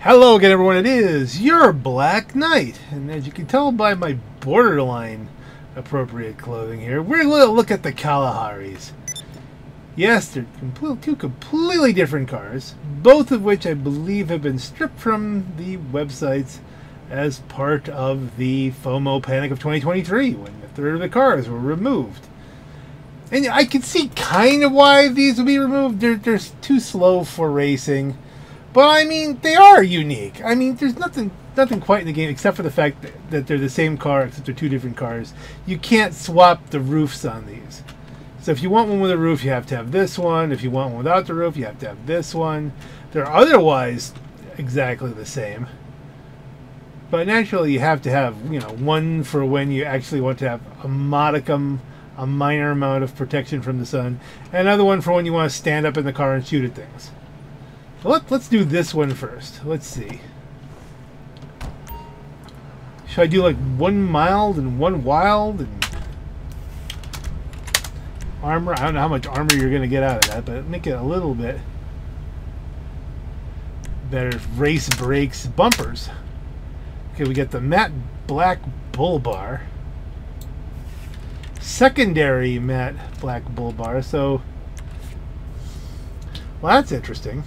Hello again, everyone. It is your Black Knight, and as you can tell by my borderline appropriate clothing here, we're going to look at the Kalaharis. Yes, they're two completely different cars, both of which I believe have been stripped from the websites as part of the FOMO panic of 2023, when a third of the cars were removed. And I can see kind of why these would be removed. They're too slow for racing. But, I mean, they are unique. I mean, there's nothing quite in the game except for the fact that they're the same car, except they're two different cars. You can't swap the roofs on these. So if you want one with a roof, you have to have this one. If you want one without the roof, you have to have this one. They're otherwise exactly the same. But naturally, you have to have, you know, one for when you actually want to have a modicum, a minor amount of protection from the sun, and another one for when you want to stand up in the car and shoot at things. Let's do this one first. Let's see. Should I do like one mild and one wild and armor? I don't know how much armor you're going to get out of that, but make it a little bit better. Race brakes, bumpers. Okay, we get the matte black bull bar. Secondary matte black bull bar. So, well, that's interesting.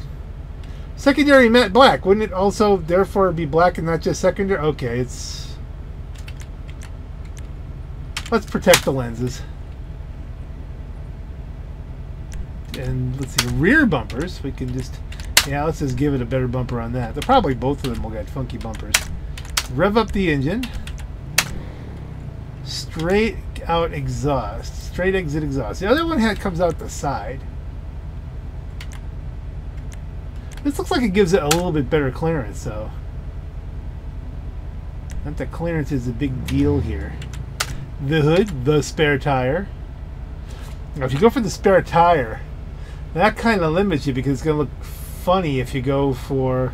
Secondary matte black. Wouldn't it also, therefore, be black and not just secondary? Okay, it's... Let's protect the lenses. And let's see, rear bumpers. We can just... Yeah, let's just give it a better bumper on that. They're probably both of them will get funky bumpers. Rev up the engine. Straight out exhaust. Straight exit exhaust. The other one comes out the side. This looks like it gives it a little bit better clearance, though. Not that clearance is a big deal here. The hood, the spare tire. Now, if you go for the spare tire, that kind of limits you because it's going to look funny if you go for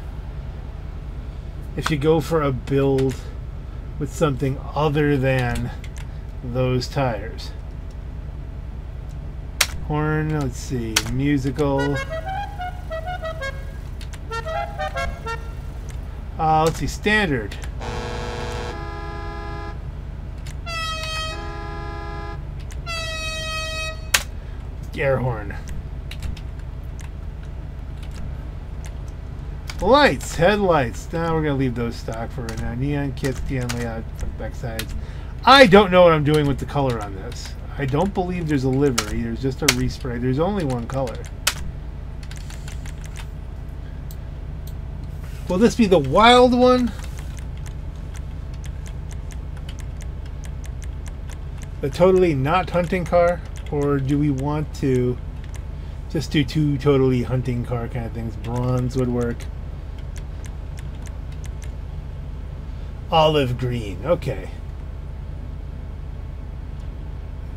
a build with something other than those tires. Horn. Let's see. Musical. Let's see, standard. Air horn. Lights, headlights. Now we're going to leave those stock for right now. Neon kits, neon layout, back sides. I don't know what I'm doing with the color on this. I don't believe there's a livery. There's just a respray. There's only one color. Will this be the wild one? The totally not hunting car? Or do we want to just do two totally hunting car kind of things? Bronze would work. Olive green. Okay.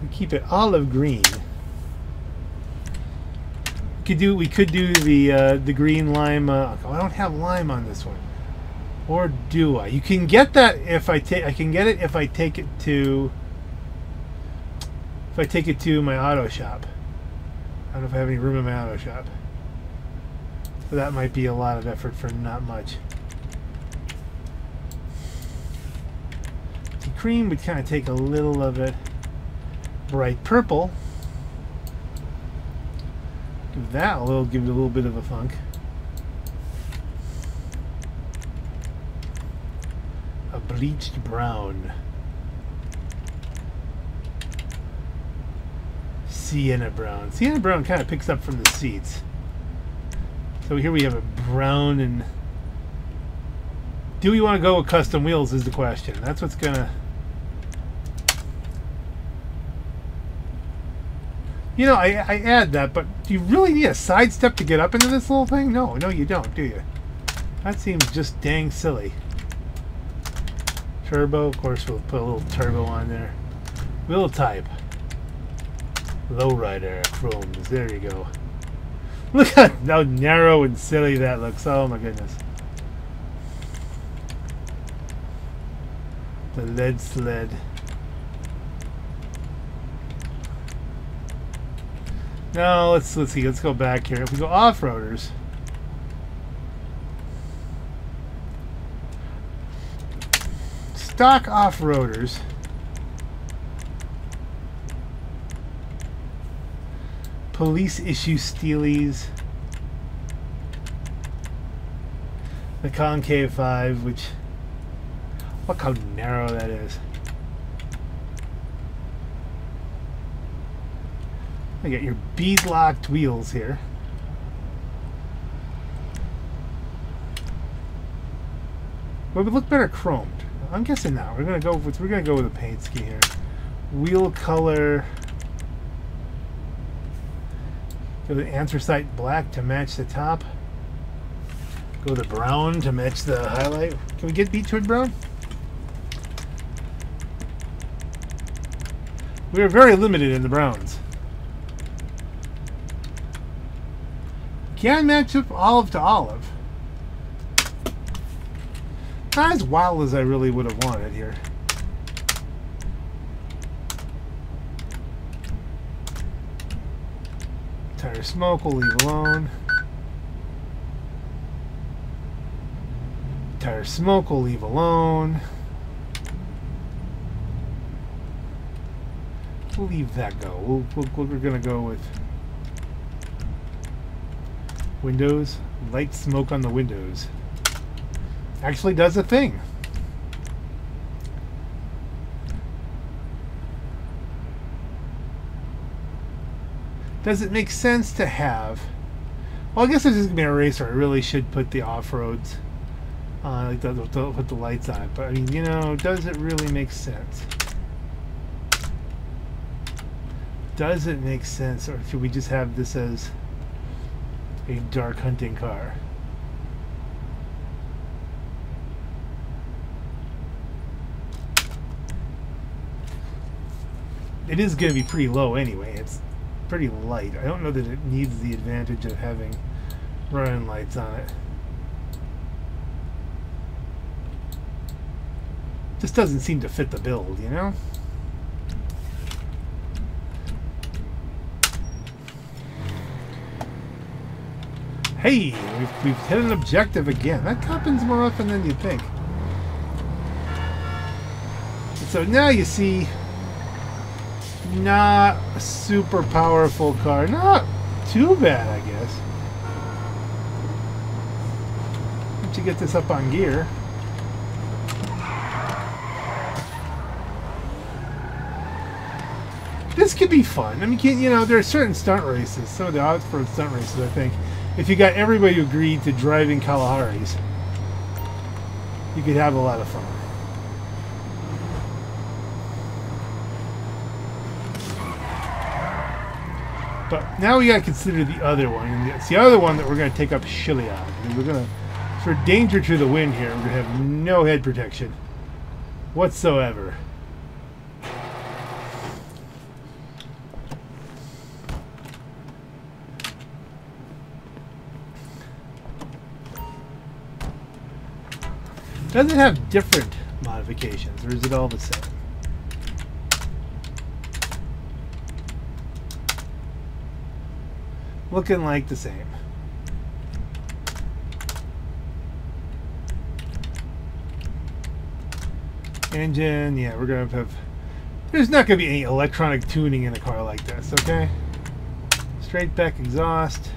We keep it olive green. We could do the green lime. I don't have lime on this one, or do I? You can get that if I can get it if I take it to my auto shop. I don't know if I have any room in my auto shop. So that might be a lot of effort for not much. The cream would kind of take a little of it. Bright purple. That will give it a little bit of a funk. A bleached brown. Sienna brown. Sienna brown kind of picks up from the seats. So here we have a brown and... Do we want to go with custom wheels is the question. That's what's going to... You know, I add that, but do you really need a sidestep to get up into this little thing? No, you don't, do you? That seems just dang silly. Turbo, of course, we'll put a little turbo on there. Wheel type. Lowrider chromes, there you go. Look how narrow and silly that looks, oh my goodness. The lead sled. No, let's see. Let's go back here. If we go off-roaders, stock off-roaders. Police issue steelies. The concave 5, which... Look how narrow that is. You got your bead-locked wheels here. Well, it would look better chromed. I'm guessing not. We're gonna go with a paint scheme here. Wheel color. Go with anthracite black to match the top. Go with the brown to match the highlight. Can we get beechwood brown? We are very limited in the browns. Can match up olive to olive. Not as wild as I really would have wanted here. Tire smoke, we'll leave alone. Tire smoke, we'll leave alone. We'll leave that go. We're going to go with windows. Light smoke on the windows. Actually does a thing. Does it make sense to have... Well, I guess this is going to be a race where I really should put the off-roads on, like put the lights on it. But, I mean, you know, does it really make sense? Does it make sense, or should we just have this as a dark hunting car? It is going to be pretty low anyway. It's pretty light. I don't know that it needs the advantage of having running lights on it. Just doesn't seem to fit the build, you know? Hey, we've hit an objective again. That happens more often than you think. So now you see... Not a super powerful car. Not too bad, I guess. Once you get this up on gear. This could be fun. I mean, you know, there are certain stunt races. Some of the off-road stunt races, I think. If you got everybody who agreed to driving Kalaharis, you could have a lot of fun. But now we gotta consider the other one. And it's the other one that we're gonna take up Chiliad. We're gonna, for danger to the wind here, we're gonna have no head protection whatsoever. Does it have different modifications, or is it all the same? Looking like the same. Engine, yeah, we're gonna have... There's not gonna be any electronic tuning in a car like this, okay? Straight back exhaust.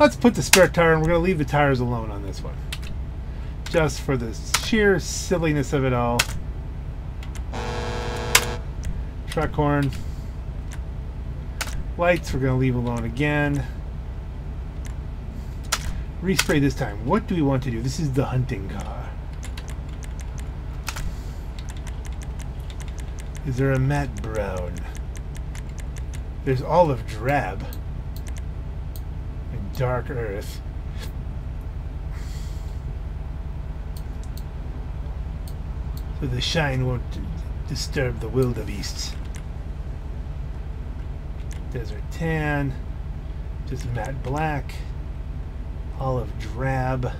Let's put the spare tire, and we're gonna leave the tires alone on this one. Just for the sheer silliness of it all. Truck horn. Lights, we're going to leave alone again. Respray this time. What do we want to do? This is the hunting car. Is there a matte brown? There's olive drab and dark earth. So the shine won't disturb the wildebeests. Desert tan, just matte black, olive drab.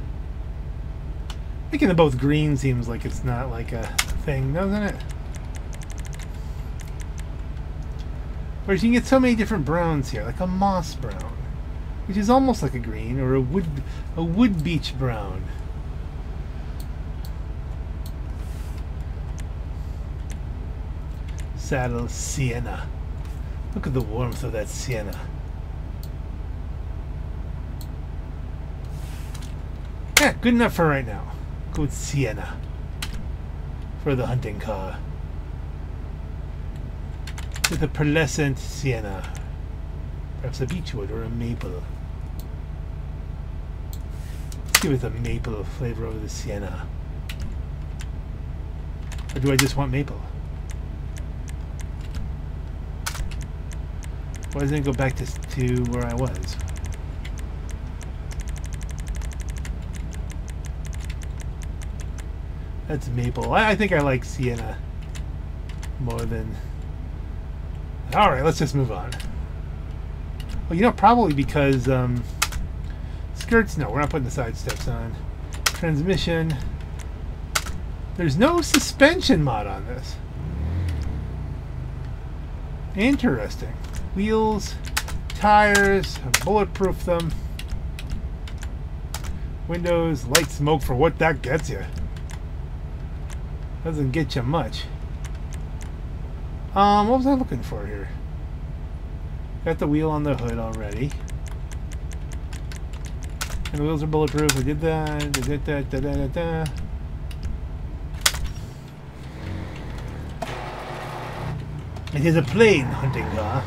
Making them both green seems like it's not like a thing, doesn't it? Whereas you can get so many different browns here, like a moss brown, which is almost like a green, or a wood beech brown. saddle sienna. Look at the warmth of that sienna. Yeah, good enough for right now. Go with sienna for the hunting car. With a pearlescent sienna. Perhaps a beechwood or a maple. Let's give it the maple flavor over the sienna. Or do I just want maple? Why doesn't it go back to where I was? That's maple. I think I like sienna more than... Alright, let's just move on. Well, you know, probably because... skirts? No, we're not putting the side steps on. Transmission. There's no suspension mod on this. Interesting. Wheels, tires, bulletproof them. Windows, light smoke for what that gets you. Doesn't get you much. What was I looking for here? Got the wheel on the hood already. And the wheels are bulletproof. I did that. It is a plain hunting car.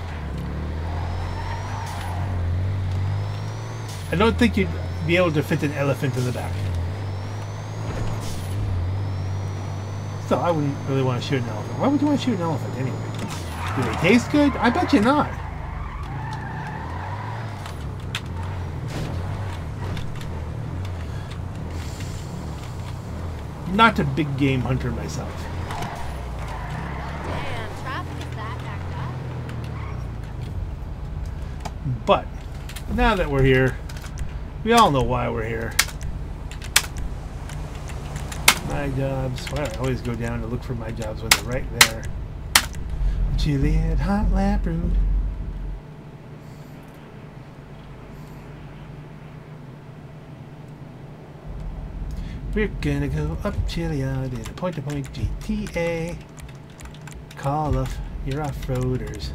I don't think you'd be able to fit an elephant in the back. Still, I wouldn't really want to shoot an elephant. Why would you want to shoot an elephant anyway? Do they taste good? I bet you not. Not a big game hunter myself. But now that we're here, we all know why we're here. My jobs. Why do I always go down to look for my jobs when they're right there? Chiliad hot lap root. We're gonna go up Chiliad in a point-to-point GTA. Call off your off-roaders.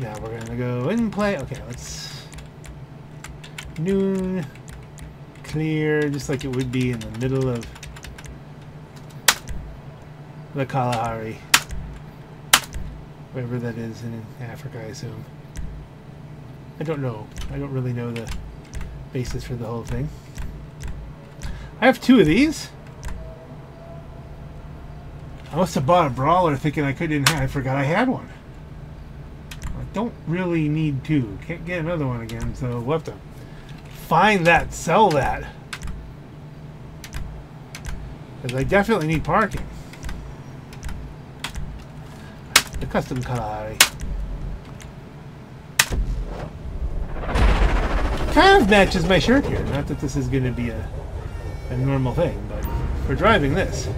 Now we're gonna go and play. Okay, let's noon clear, just like it would be in the middle of the Kalahari, wherever that is in Africa, I assume. I don't know. I don't really know the basis for the whole thing. I have two of these. I must have bought a brawler thinking I couldn't have. I forgot I had one. Don't really need two. Can't get another one again, so we'll have to find that, sell that. Because I definitely need parking. The custom Kalahari. Kind of matches my shirt here. Not that this is going to be a normal thing, but for driving this.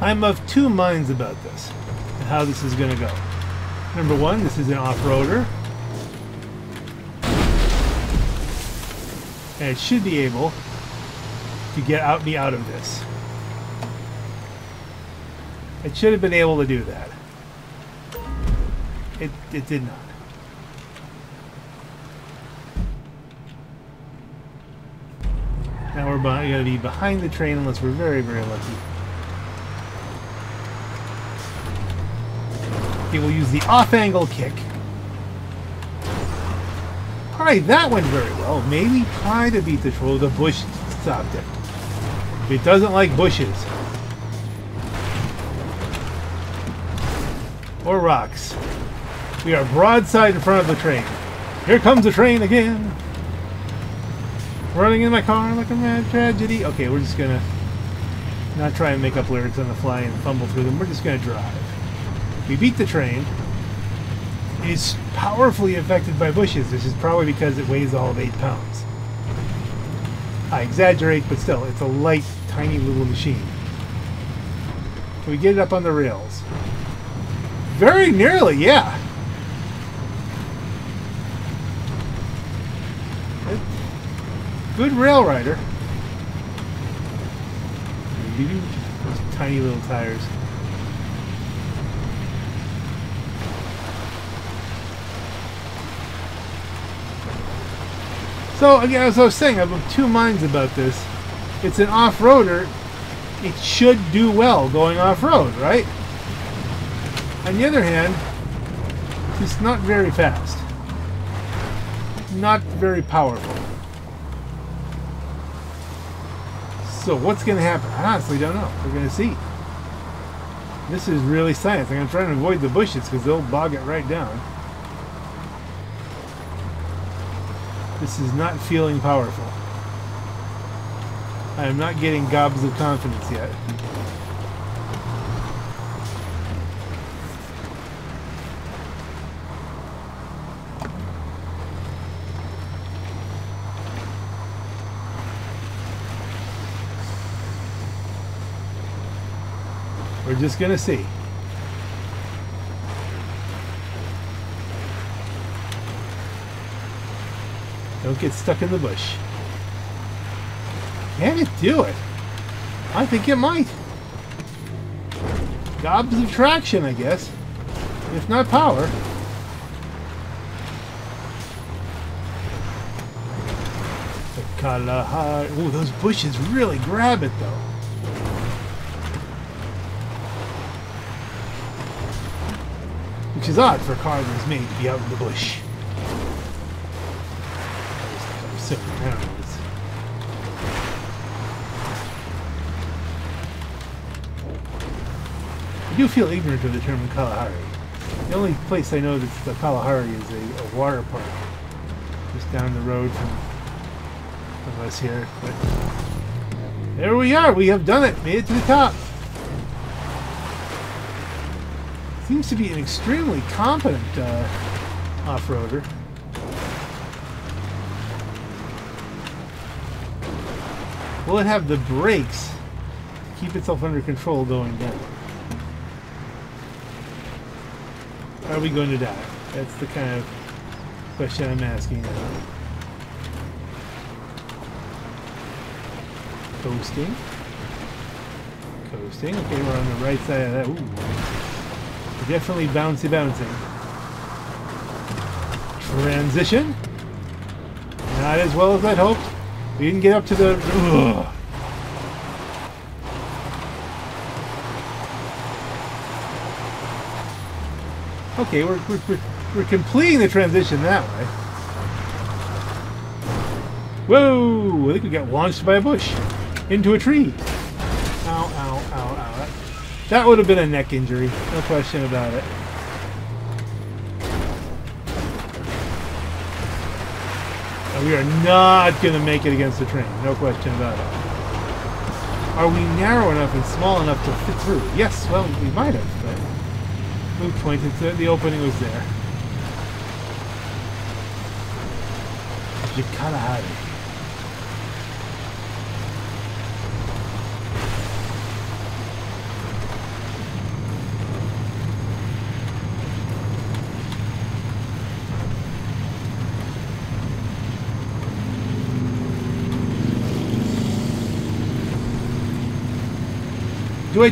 I'm of two minds about this and how this is going to go. Number one, this is an off-roader. And it should be able to get me out of this. It should have been able to do that. It did not. Now we're going to be behind the train unless we're very, very lucky. We'll use the off-angle kick. Alright, that went very well. Maybe try to beat the troll. The bush stopped it. It doesn't like bushes. Or rocks. We are broadside in front of the train. Here comes the train again. Running in my car like a mad tragedy. Okay, we're just gonna not try and make up lyrics on the fly and fumble through them. We're just gonna drive. We beat the train. It's powerfully affected by bushes. This is probably because it weighs all of 8 pounds. I exaggerate, but still, it's a light, tiny little machine. Can we get it up on the rails? Very nearly, yeah. Good rail rider. Those tiny little tires. So again, as I was saying, I'm of two minds about this. It's an off-roader. It should do well going off-road, right? On the other hand, it's not very fast. Not very powerful. So what's going to happen? I honestly don't know. We're going to see. This is really science. I'm trying to avoid the bushes because they'll bog it right down. This is not feeling powerful. I am not getting gobs of confidence yet. We're just gonna see. Don't get stuck in the bush. Can it do it? I think it might. Gobs of traction, I guess. If not power. The Kalahari. Ooh, those bushes really grab it though. Which is odd for a car that's made to be out in the bush. I'm sitting around with this. I do feel ignorant of the term Kalahari. The only place I know that the Kalahari is a water park. Just down the road from us here. But there we are! We have done it! Made it to the top! Seems to be an extremely competent off-roader. Will it have the brakes to keep itself under control going down? Are we going to die? That's the kind of question I'm asking now. Coasting. Coasting. Okay, we're on the right side of that. Ooh. Definitely bouncy bouncing. Transition. Not as well as I'd hoped. We didn't get up to the... Ugh. Okay, we're completing the transition that way. Whoa! I think we got launched by a bush. Into a tree. Ow, ow, ow, ow. That would have been a neck injury, no question about it. And we are not going to make it against the train, no question about it. Are we narrow enough and small enough to fit through? Yes, well, we might have, but we pointed to it. The opening was there. You gotta hide it. Do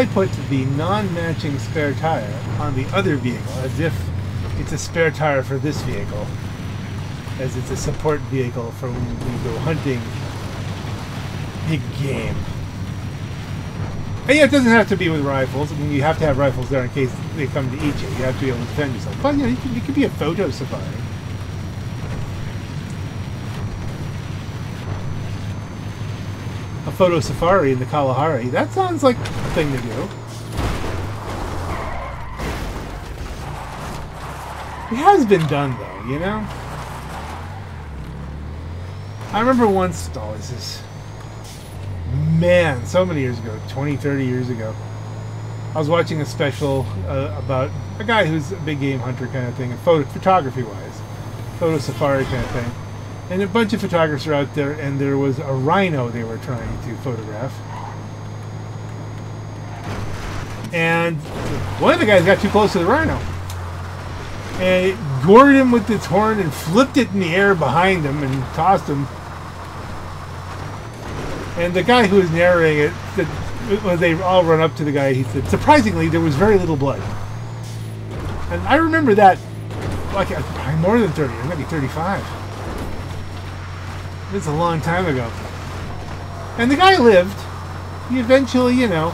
I put the non-matching spare tire on the other vehicle as if it's a spare tire for this vehicle, as it's a support vehicle for when we go hunting big game? And yeah, it doesn't have to be with rifles. I mean, you have to have rifles there in case they come to eat you. You have to be able to defend yourself. But yeah, you can be a photo safari. Photo safari in the Kalahari. That sounds like a thing to do. It has been done though, you know? I remember once, oh, this is, man, so many years ago, 20, 30 years ago, I was watching a special about a guy who's a big game hunter kind of thing, photography-wise, photo safari kind of thing. And a bunch of photographers were out there, and there was a rhino they were trying to photograph. And one of the guys got too close to the rhino. and it gored him with its horn and flipped it in the air behind him and tossed him. And the guy who was narrating it, when they all run up to the guy, he said, surprisingly, there was very little blood. And I remember that, like, probably more than 30, maybe 35. It's a long time ago. And the guy lived. He eventually, you know...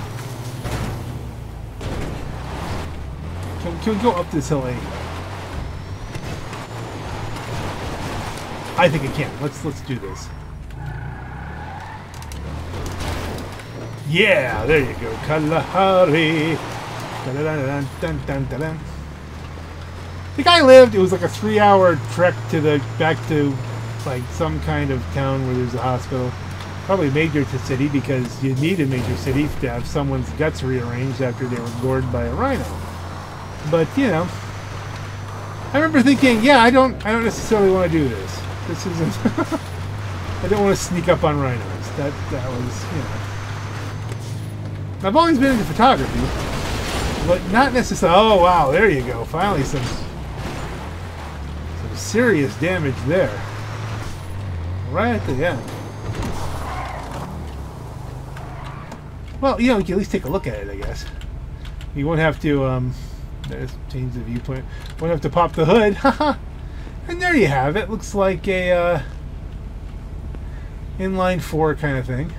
Can we go up this hill anyway? I think it can. Let's do this. Yeah, there you go. Kalahari. The guy lived. It was like a 3-hour trek to the back to like some kind of town where there's a hospital. Probably major to city, because you need a major city to have someone's guts rearranged after they were gored by a rhino. But you know, I remember thinking, yeah, I don't necessarily want to do this. This isn't. I don't want to sneak up on rhinos. That was, you know. I've always been into photography, but not necessarily. Oh wow, there you go. Finally, some serious damage there, right at the end. Well, you know, you can at least take a look at it, I guess. You won't have to. Let's change the viewpoint. Won't have to pop the hood, haha. And there you have it. Looks like a inline 4 kind of thing.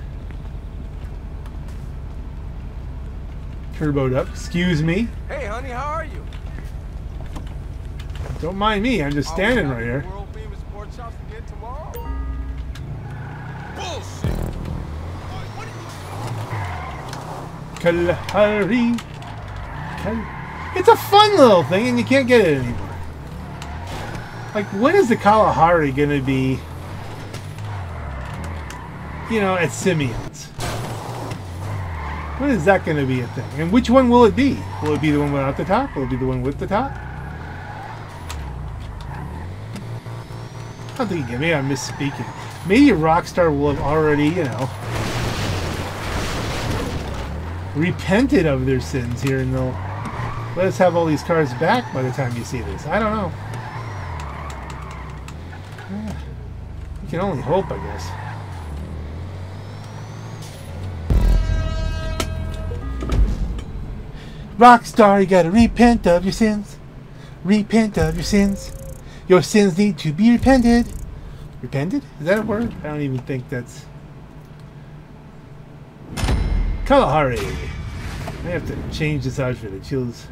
Turboed up. Excuse me. Hey, honey, how are you? Don't mind me. I'm just standing right here. World famous pork chops again tomorrow? Bullshit. What are you... Kalahari. It's a fun little thing, and you can't get it anymore. Like, when is the Kalahari gonna be? You know, at Simeon's. When is that going to be a thing? And which one will it be? Will it be the one without the top? Will it be the one with the top? I don't think, maybe I'm misspeaking. Maybe Rockstar will have already, you know, repented of their sins here, and they'll let us have all these cars back by the time you see this. I don't know. You can only hope, I guess. Rockstar, you gotta repent of your sins. Repent of your sins. Your sins need to be repented. Repented? Is that a word? I don't even think that's... Kalahari. I have to change this outfit. It feels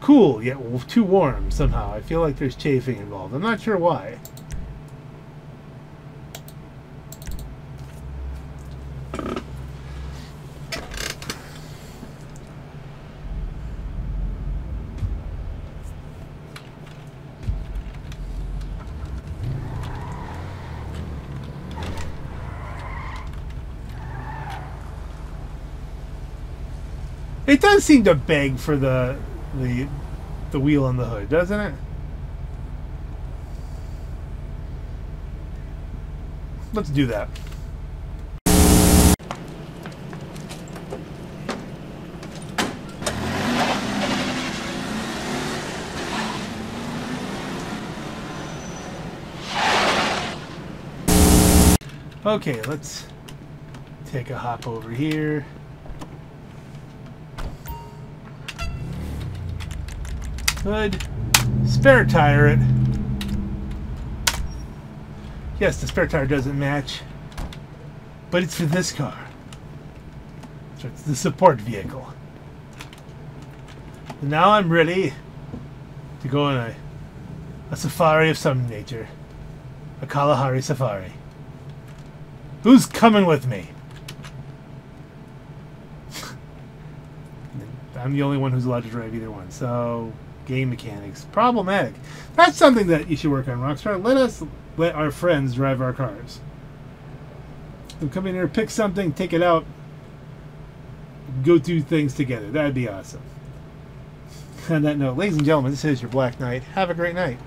cool, yet too warm somehow. I feel like there's chafing involved. I'm not sure why. It does seem to beg for the wheel on the hood, doesn't it? Let's do that. Okay, let's take a hop over here. Hood, spare tire it. Yes, the spare tire doesn't match, but it's for this car. So it's the support vehicle. And now I'm ready to go on a safari of some nature. A Kalahari safari. Who's coming with me? I'm the only one who's allowed to drive either one, so... Game mechanics. Problematic. That's something that you should work on, Rockstar. Let us let our friends drive our cars. They'll come in here, pick something, take it out, go do things together. That'd be awesome. On that note, ladies and gentlemen, this is your Black Knight. Have a great night.